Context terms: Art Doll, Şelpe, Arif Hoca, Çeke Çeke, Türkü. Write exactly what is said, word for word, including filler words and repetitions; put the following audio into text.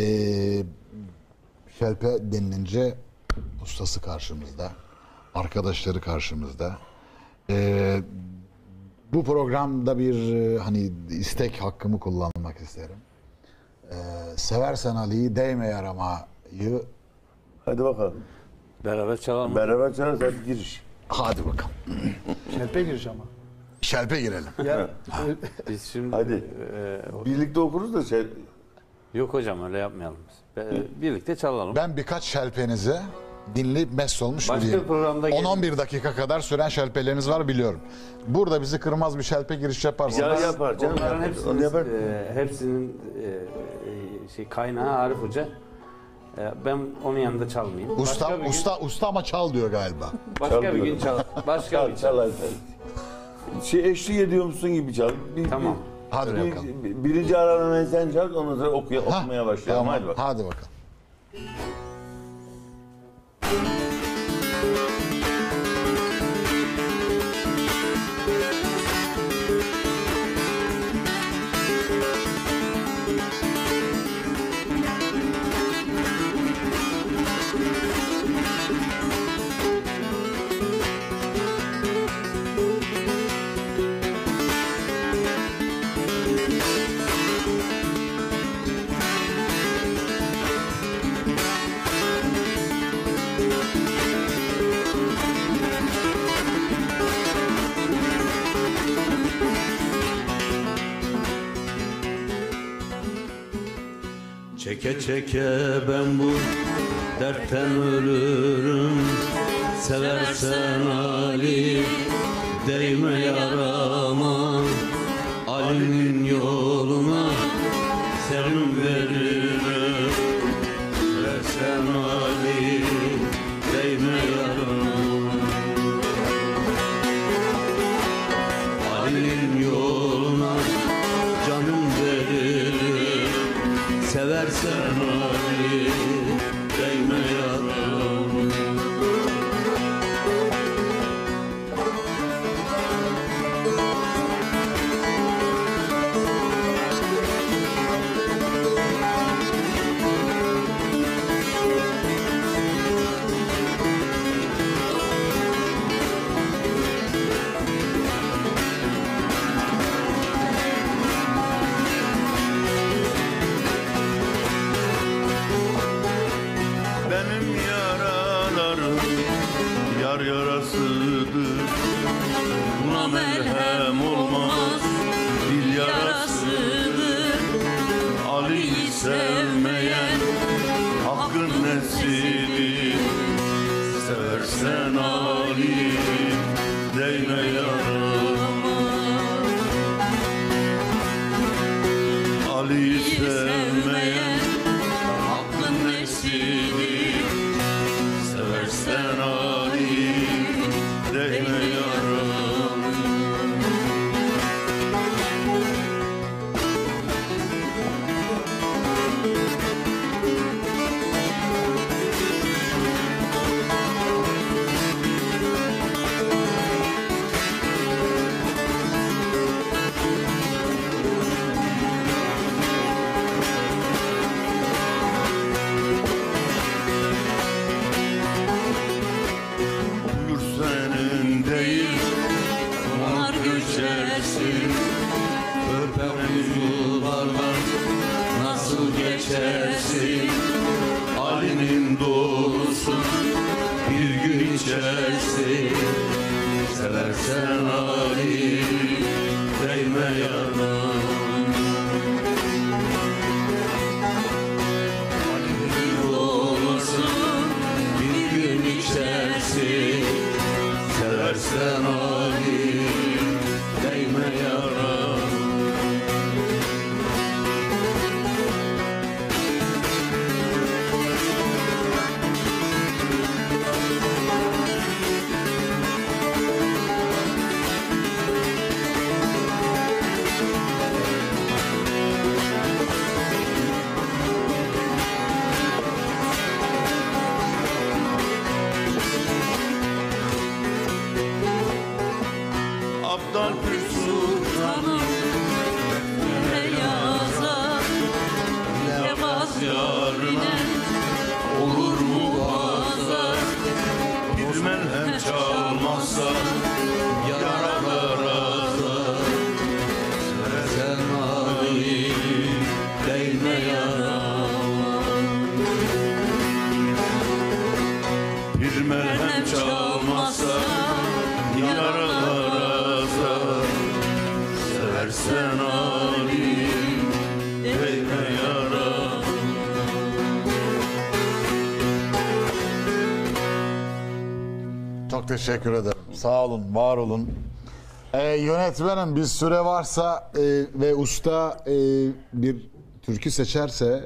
Ee, Şelpe denilince ustası karşımızda, arkadaşları karşımızda. Ee, bu programda bir hani istek hakkımı kullanmak isterim. Ee, seversen Ali'yi, değme yaramayı. Hadi bakalım. Beraber çalalım. Beraber çalalım, hadi giriş. Hadi bakalım. Şelpe giriş ama. Şelpe girelim. Ya, biz şimdi hadi. E, birlikte okuruz da şey. Yok hocam, öyle yapmayalım biz. Be, birlikte çalalım. Ben birkaç şelpenizi dinleyip mest olmuş biriyim. on on bir dakika kadar süren şelpeleriniz var biliyorum. Burada bizi kırmaz bir şelpe giriş yaparsanız. Ya yapar canım. Onların hepsini, yapar. E, hepsinin e, şey kaynağı Arif Hoca. Ben onun yanında çalmayayım. Usta, gün... usta, usta ama çal diyor galiba. Başka Çalmıyorum. bir gün çal. Başka bir çal. Şey eşlik ediyor musun gibi çal. Bir, tamam. Bir, hadi bir, bakalım. Bir, birinci aramayı sen çal, ondan sonra okuya, ha, okumaya başlayalım. Tamam. Hadi bakalım. Hadi bakalım. Çeke çeke ben bu dertten ölürüm. Seversen Ali, değme yarama. Ali'nin yoluna serum veririm. Seversen Ali, değme yarama. Ali'nin yoluna canım veririm. Seversen Ali, değme yarama. Buna merhem olmaz, dil yarasıdır. Ali'yi sevmeyen hakkın nesidir. Seversen Ali, değme yarama. Ali'yi sevmeyen hakkın nesidir. Seversen Ali, değme yarama. Ali'nin doğrusu bir gün içersin. Seversen Ali, değme yarama. Ali'nin doğrusu bir gün içersin. Seversen Ali, değme yarama. yarına olur mu azar? Bir melhem çalmazsa yaralar azar. Sen Ali değme yarama. Bir melhem çalmazsa yaralar azar. Sen Ali değme yarama. Çok teşekkür ederim. Sağ olun, var olun. Ee, yönetmenim, bir süre varsa e, ve usta e, bir türkü seçerse